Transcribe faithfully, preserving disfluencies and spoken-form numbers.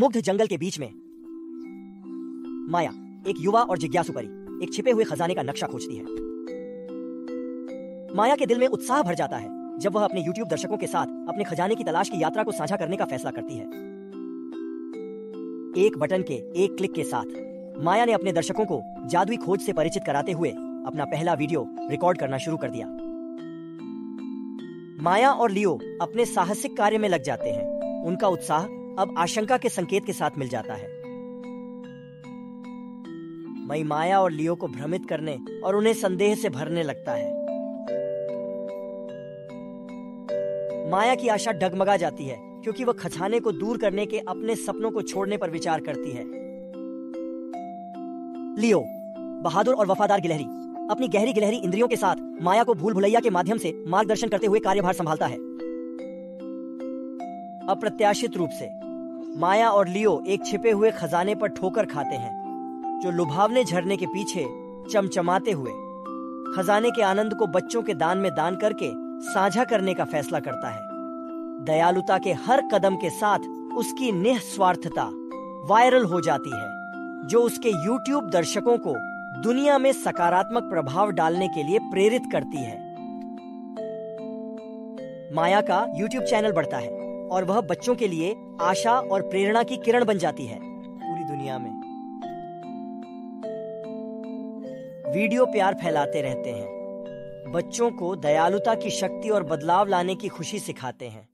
मुग्ध जंगल के बीच में माया, एक युवा और जिज्ञासु परी, एक छिपे हुए खजाने का नक्शा खोजती है। माया के दिल में उत्साह भर जाता है जब वह अपने YouTube दर्शकों के साथ अपने खजाने की तलाश की यात्रा को साझा करने का फैसला करती है। एक बटन के एक क्लिक के साथ माया ने अपने दर्शकों को जादुई खोज से परिचित कराते हुए अपना पहला वीडियो रिकॉर्ड करना शुरू कर दिया। माया और लियो अपने साहसिक कार्य में लग जाते हैं। उनका उत्साह अब आशंका के संकेत के साथ मिल जाता है। मैं माया और लियो को भ्रमित करने और उन्हें संदेह से भरने लगता है। माया की आशा डगमगा जाती है क्योंकि वह खजाने को दूर करने के अपने सपनों को छोड़ने पर विचार करती है। लियो, बहादुर और वफादार गिलहरी, अपनी गहरी गिलहरी इंद्रियों के साथ माया को भूल भुलैया के माध्यम से मार्गदर्शन करते हुए कार्यभार संभालता है। अप्रत्याशित रूप से माया और लियो एक छिपे हुए खजाने पर ठोकर खाते हैं, जो लुभावने झरने के पीछे चमचमाते हुए खजाने के आनंद को बच्चों के दान में दान करके साझा करने का फैसला करता है। दयालुता के हर कदम के साथ उसकी निस्वार्थता वायरल हो जाती है, जो उसके YouTube दर्शकों को दुनिया में सकारात्मक प्रभाव डालने के लिए प्रेरित करती है। माया का YouTube चैनल बढ़ता है और वह बच्चों के लिए आशा और प्रेरणा की किरण बन जाती है। पूरी दुनिया में वीडियो प्यार फैलाते रहते हैं, बच्चों को दयालुता की शक्ति और बदलाव लाने की खुशी सिखाते हैं।